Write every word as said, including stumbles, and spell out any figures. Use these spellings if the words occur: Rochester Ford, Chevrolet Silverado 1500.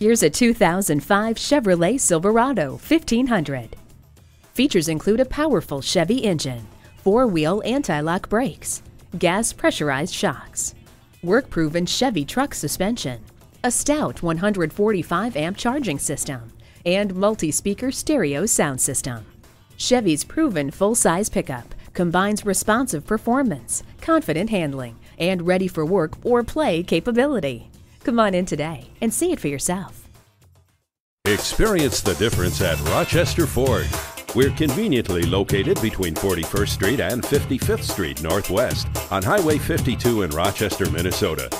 Here's a two thousand five Chevrolet Silverado fifteen hundred. Features include a powerful Chevy engine, four-wheel anti-lock brakes, gas pressurized shocks, work-proven Chevy truck suspension, a stout one hundred forty-five amp charging system, and multi-speaker stereo sound system. Chevy's proven full-size pickup combines responsive performance, confident handling, and ready-for-work or play capability. Come on in today and see it for yourself. Experience the difference at Rochester Ford. We're conveniently located between forty-first Street and fifty-fifth Street Northwest on Highway fifty-two in Rochester, Minnesota.